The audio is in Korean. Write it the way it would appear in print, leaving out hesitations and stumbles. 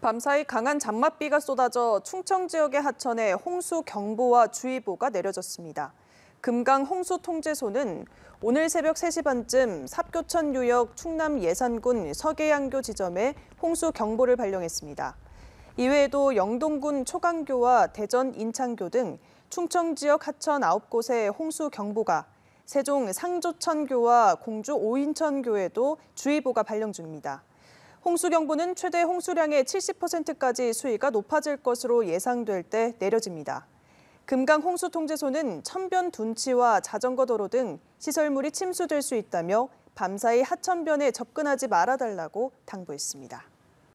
밤사이 강한 장맛비가 쏟아져 충청 지역의 하천에 홍수 경보와 주의보가 내려졌습니다. 금강 홍수통제소는 오늘 새벽 3시 반쯤 삽교천 유역 충남 예산군 서계양교 지점에 홍수 경보를 발령했습니다. 이외에도 영동군 초강교와 대전 인창교 등 충청 지역 하천 9곳에 홍수 경보가, 세종 상조천교와 공주 오인천교에도 주의보가 발령 중입니다. 홍수경보는 최대 홍수량의 70%까지 수위가 높아질 것으로 예상될 때 내려집니다. 금강 홍수통제소는 천변 둔치와 자전거 도로 등 시설물이 침수될 수 있다며 밤사이 하천변에 접근하지 말아달라고 당부했습니다.